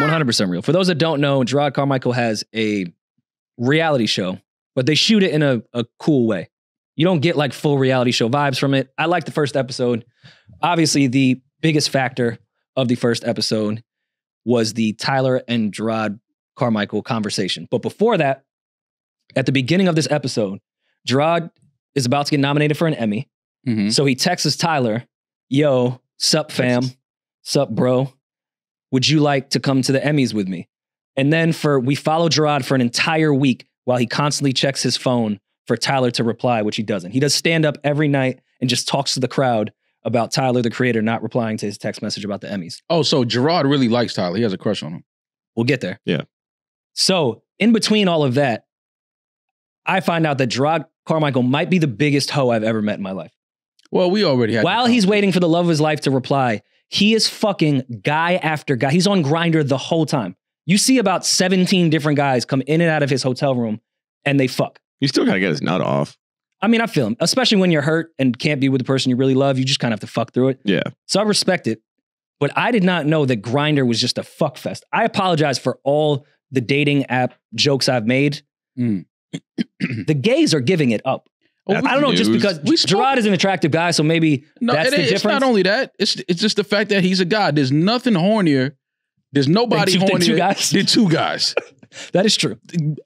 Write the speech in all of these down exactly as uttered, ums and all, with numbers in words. one hundred percent real. For those that don't know, Jerrod Carmichael has a reality show, but they shoot it in a, a cool way. You don't get like full reality show vibes from it. I liked the first episode. Obviously, the biggest factor of the first episode was the Tyler and Jerrod Carmichael conversation. But before that, at the beginning of this episode, Jerrod is about to get nominated for an Emmy. Mm-hmm. So he texts Tyler, yo, sup fam, sup bro, would you like to come to the Emmys with me? And then for we follow Jerrod for an entire week while he constantly checks his phone for Tyler to reply, which he doesn't. He does stand up every night and just talks to the crowd about Tyler, the creator, not replying to his text message about the Emmys. Oh, so Jerrod really likes Tyler. He has a crush on him. We'll get there. Yeah. So in between all of that, I find out that Jerrod Carmichael might be the biggest hoe I've ever met in my life. Well, we already had. While he's waiting for the love of his life to reply, he is fucking guy after guy. He's on Grindr the whole time. You see about seventeen different guys come in and out of his hotel room and they fuck. You still gotta get his nut off. I mean, I feel him, especially when you're hurt and can't be with the person you really love. You just kind of have to fuck through it. Yeah. So I respect it. But I did not know that Grindr was just a fuck fest. I apologize for all the dating app jokes I've made. Mm. The gays are giving it up. Oh, I don't know, just because Jerrod is an attractive guy, so maybe no, that's it, the difference. It's not only that. It's, it's just the fact that he's a guy. There's nothing hornier. There's nobody than two, hornier than two guys. Than two guys. That is true.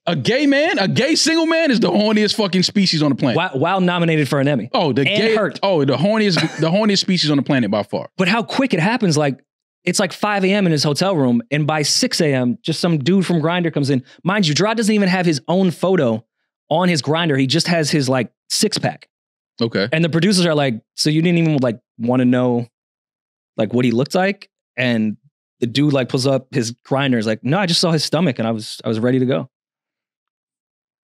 A gay man, a gay single man is the horniest fucking species on the planet. While, while nominated for an Emmy. Oh, the and gay. Hurt. Oh, the horniest, the horniest species on the planet by far. But how quick it happens. Like, it's like five A M in his hotel room. And by six A M, just some dude from Grindr comes in. Mind you, Jerrod doesn't even have his own photo on his Grindr. He just has his like six pack. Okay. And the producers are like, so you didn't even like want to know like what he looked like? And the dude like pulls up his Grindr. Is like, no, I just saw his stomach and I was I was ready to go.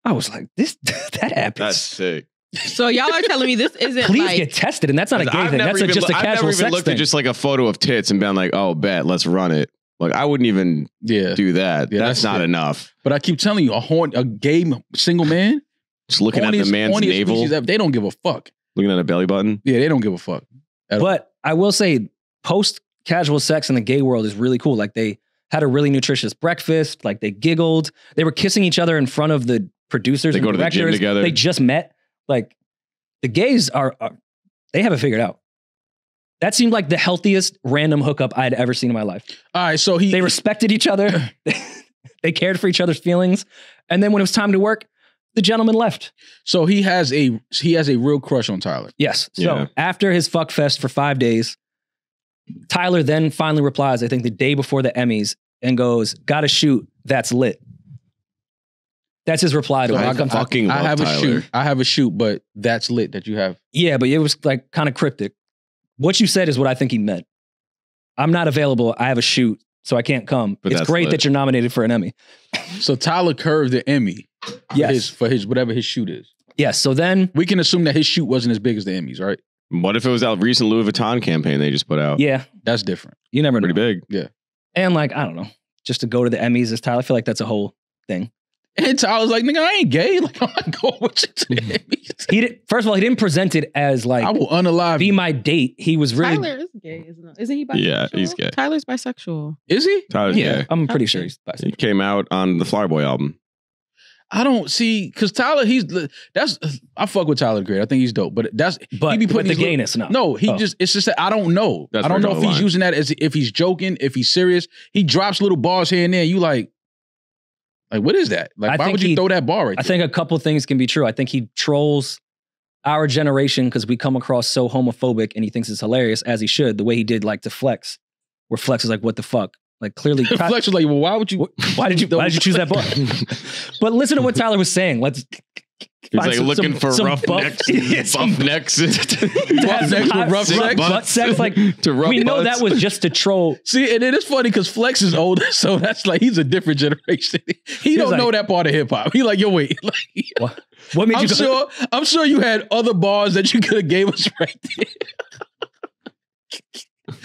I was like, this that happens. That's sick. So y'all are telling me this isn't please like, get tested, and that's not a gay I've thing. That's a, just a casual I've never even sex looked thing. At just like a photo of tits and been like, oh, bet, let's run it. Like I wouldn't even yeah. do that. Yeah, that's, that's not it. Enough. But I keep telling you, a horn, a gay single man, just looking horniest, at the man's navel. They don't give a fuck. Looking at a belly button. Yeah, they don't give a fuck. But all. I will say, post casual sex in the gay world is really cool. Like they had a really nutritious breakfast. Like they giggled. They were kissing each other in front of the producers. They and go to directors. The gym together. They just met. Like the gays are, are they have it figured out. That seemed like the healthiest random hookup I had ever seen in my life. All right, so he... They respected each other. They cared for each other's feelings. And then when it was time to work, the gentleman left. So he has a he has a real crush on Tyler. Yes. So yeah. After his fuck fest for five days, Tyler then finally replies, I think the day before the Emmys, and goes, gotta shoot, that's lit. That's his reply to so him. I, I, fucking I, I have Tyler. a shoot. I have a shoot, but that's lit that you have. Yeah, but it was like kind of cryptic. What you said is what I think he meant. I'm not available. I have a shoot, so I can't come. But it's great lit. that you're nominated for an Emmy. So Tyler curved the Emmy. Yes. For his, for his whatever his shoot is. Yes. So then we can assume that his shoot wasn't as big as the Emmys, right? What if it was that recent Louis Vuitton campaign they just put out? Yeah. That's different. You never know. Pretty big. Yeah. And like, I don't know, just to go to the Emmys as Tyler, I feel like that's a whole thing. And Tyler's like, nigga, I ain't gay. Like, I'm not going with you to the Emmys. He did, first of all, he didn't present it as like, I will unalive be my date. He was really... Tyler is gay, isn't he? Isn't he bisexual? Yeah, he's gay. Tyler's bisexual. Is he? Tyler's yeah, gay. I'm pretty Tyler's sure he's bisexual. He came out on the Flyboy album. I don't see... Because Tyler, he's... That's... I fuck with Tyler great. I think he's dope. But that's... But, he be putting but the gayness, no. No, he oh. just... It's just that I don't know. That's I don't know if he's line. using that as if he's joking, if he's serious. He drops little bars here and there. You like... Like, what is that? Like, I why would you he, throw that bar right I there? think a couple things can be true. I think he trolls our generation because we come across so homophobic and he thinks it's hilarious, as he should, the way he did like to Flex, where Flex is like, what the fuck? Like, clearly. Flex was like, well, why would you? Why did you, why did you choose that bar? But listen to what Tyler was saying. Let's. He's like some, looking some, for some rough buff, necks. Yeah, buff necks. Buff necks with rough sex. Butt sex. Like, to rough we butts. Know that was just to troll. See, and it is funny because Flex is older, so that's like, he's a different generation. He, he don't like, know that part of hip hop. He like, yo, wait. Like, what? What made I'm you sure, I'm sure you had other bars that you could have gave us right there.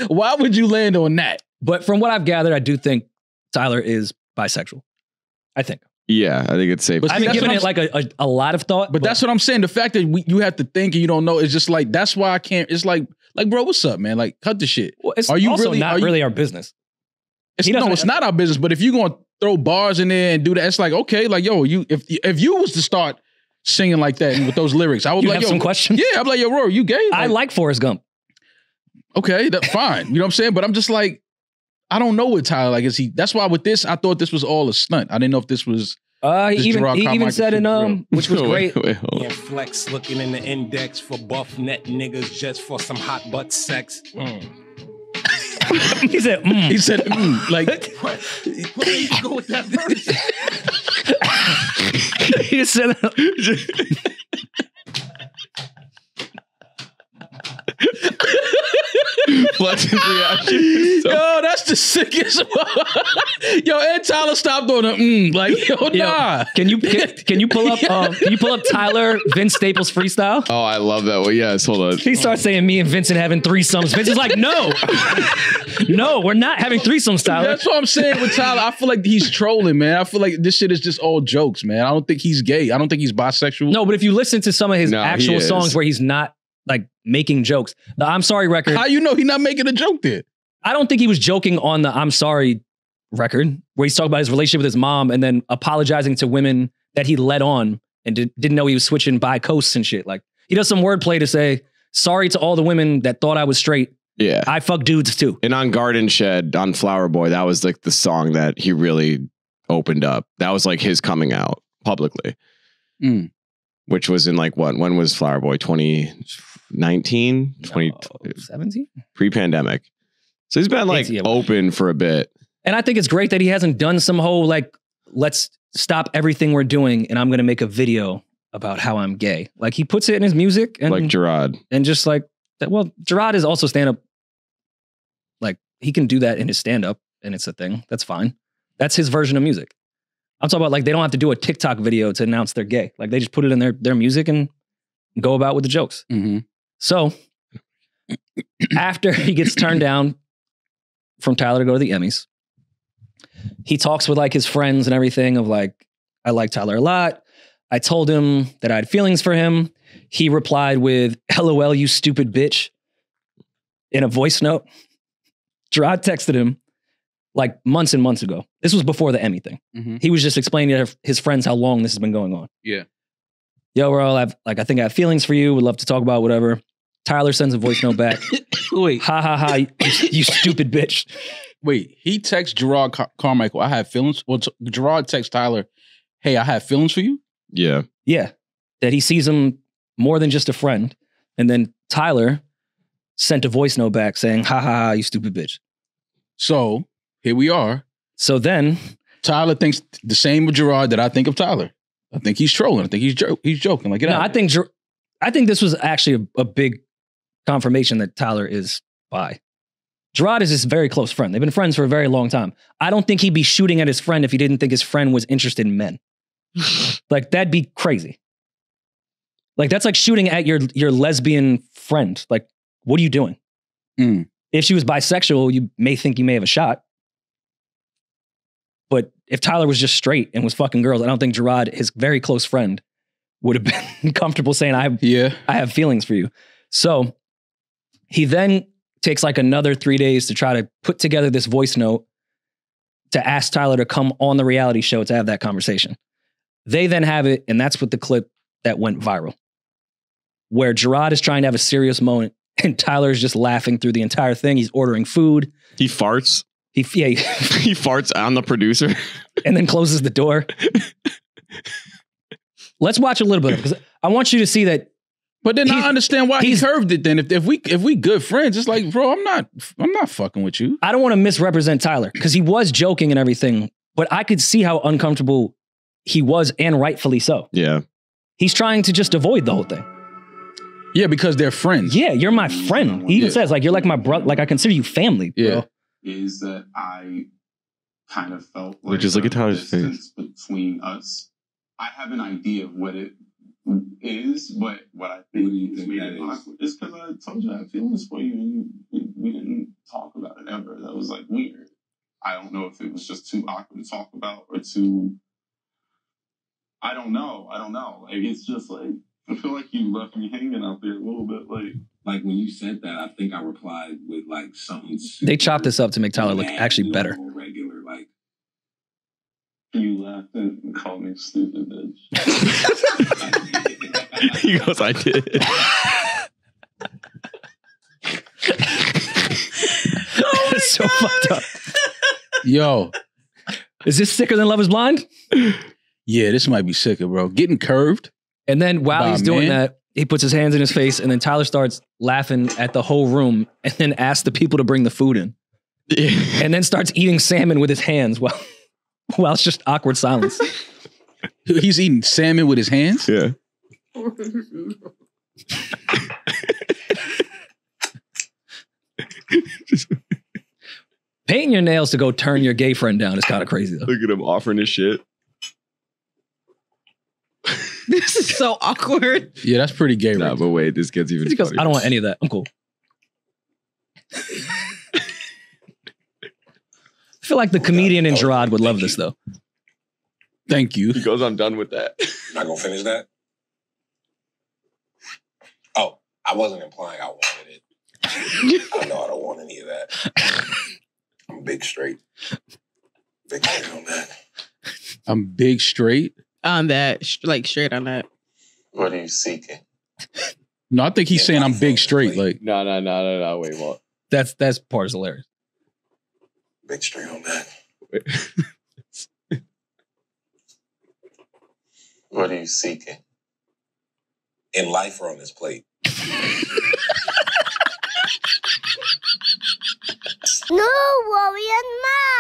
Why would you land on that? But from what I've gathered, I do think Tyler is bisexual. I think. Yeah, I think it's safe. But I've been giving it like a, a, a lot of thought. But, but that's what I'm saying. The fact that we, you have to think and you don't know is just like, that's why I can't. It's like, like, bro, what's up, man? Like, cut the shit. Well, it's are you also really, not are you, really our business. It's, no, it's not our business. But if you're gonna throw bars in there and do that, it's like, okay, like, yo, you if if you was to start singing like that and with those lyrics, I would like, have yo, some questions. Yeah, I'd be like, yo, Rory, you gay? Like, I like Forrest Gump. Okay, that's fine. You know what I'm saying? But I'm just like, I don't know what Tyler like. Is he? That's why with this, I thought this was all a stunt. I didn't know if this was. Uh, he even, he even said in um, which was wait, great. Wait, yeah, Flex looking in the index for buff net niggas just for some hot butt sex. Mm. He said, mm. He said, mm, like, what? Where did you go with that verse? He said, Flex's reaction. So. Yo, that's the sickest one. Yo, and Tyler stopped on a mm, like, yo, nah. Yo, can you can, can you pull up um, can you pull up Tyler Vince Staples freestyle? Oh, I love that one. Yes, hold on. He starts saying me and Vincent having threesomes. Vince is like, no, no, we're not having threesomes, Tyler. That's what I'm saying with Tyler. I feel like he's trolling, man. I feel like this shit is just all jokes, man. I don't think he's gay. I don't think he's bisexual. No, but if you listen to some of his no, actual songs where he's not like making jokes. The I'm Sorry record. How you know he's not making a joke there? I don't think he was joking on the I'm Sorry record where he's talking about his relationship with his mom and then apologizing to women that he led on and did, didn't know he was switching by coasts and shit. Like, he does some wordplay to say, sorry to all the women that thought I was straight. Yeah. I fuck dudes too. And on Garden Shed, on Flower Boy, that was like the song that he really opened up. That was like his coming out publicly. Mm. Which was in like what? When was Flower Boy? twenty nineteen? twenty seventeen? No, pre-pandemic. So he's been like open for a bit. And I think it's great that he hasn't done some whole like, let's stop everything we're doing and I'm going to make a video about how I'm gay. Like, he puts it in his music. And, like Jerrod. And just like, that. Well, Jerrod is also stand-up. Like, he can do that in his stand-up and it's a thing. That's fine. That's his version of music. I'm talking about like, they don't have to do a TikTok video to announce they're gay. Like, they just put it in their, their music and go about with the jokes. Mm-hmm. So after he gets turned down from Tyler to go to the Emmys, he talks with like his friends and everything of like, I like Tyler a lot. I told him that I had feelings for him. He replied with L O L, you stupid bitch in a voice note. Jerrod texted him like months and months ago. This was before the Emmy thing. Mm-hmm. He was just explaining to his friends how long this has been going on. Yeah. Yo, we're all have, like, I think I have feelings for you. Would love to talk about whatever. Tyler sends a voice note back. Wait. Ha ha ha, you, you stupid bitch. Wait, he texts Jerrod Car Carmichael, I have feelings. Well, Jerrod texts Tyler, hey, I have feelings for you? Yeah. Yeah. That he sees him more than just a friend. And then Tyler sent a voice note back saying, ha ha ha, you stupid bitch. So here we are. So then Tyler thinks the same of Jerrod that I think of Tyler. I think he's trolling. I think he's jo he's joking. Like, get no, out I think Jer I think this was actually a, a big confirmation that Tyler is bi. Jerrod is his very close friend. They've been friends for a very long time. I don't think he'd be shooting at his friend if he didn't think his friend was interested in men. Like, that'd be crazy. Like, that's like shooting at your your lesbian friend. Like, what are you doing? Mm. If she was bisexual, you may think you may have a shot. But if Tyler was just straight and was fucking girls, I don't think Jerrod, his very close friend, would have been comfortable saying, I have, yeah. I have feelings for you. So he then takes like another three days to try to put together this voice note to ask Tyler to come on the reality show to have that conversation. They then have it, and that's what the clip that went viral, where Jerrod is trying to have a serious moment and Tyler's just laughing through the entire thing. He's ordering food. He farts. He, yeah, he, he farts on the producer and then closes the door. Let's watch a little bit because I want you to see that. But then I understand why he curved it. Then if, if we if we good friends, it's like, bro, I'm not I'm not fucking with you. I don't want to misrepresent Tyler because he was joking and everything, but I could see how uncomfortable he was, and rightfully so. Yeah, he's trying to just avoid the whole thing. Yeah, because they're friends. Yeah, you're my friend. He even yeah. says like, you're like my brother. Like, I consider you family. Yeah. Bro. Is that I kind of felt like just look at Tyler's face between us. I have an idea of what it is, but what I think, what you think made it awkward is because I told you I have feelings for you, and you, we didn't talk about it ever. That was like weird. I don't know if it was just too awkward to talk about or too. I don't know. I don't know. Like, it's just like I feel like you left me hanging out there a little bit, like. Like, when you said that, I think I replied with, like, something... They chopped this up to make Tyler look actually better. didn't call me stupid, bitch. He goes, I did. Oh, that's so God. Fucked up. Yo. Is this sicker than Love is Blind? Yeah, this might be sicker, bro. Getting curved. And then while he's doing that, he puts his hands in his face, and then Tyler starts laughing at the whole room and then asks the people to bring the food in. Yeah. And then starts eating salmon with his hands while, while it's just awkward silence. He's eating salmon with his hands? Yeah. Painting your nails to go turn your gay friend down is kind of crazy, though. Look at him offering his shit. This is so awkward. Yeah, that's pretty gay. Nah, right? But wait, this gets even. He goes, I don't want any of that. I'm cool. I feel like the comedian in Jerrod would love this, though. Thank you. He goes, I'm done with that. You're not gonna finish that? Oh, I wasn't implying I wanted it. I know I don't want any of that. I'm big straight. Big straight on that. I'm big straight? On that, like straight on that. What are you seeking? No, I think he's yeah, saying I'm big straight. Like, no, no, no, no, no. Wait, what? That's that's part is hilarious. Big straight on that. What are you seeking? In life or on this plate? No, warrior, no.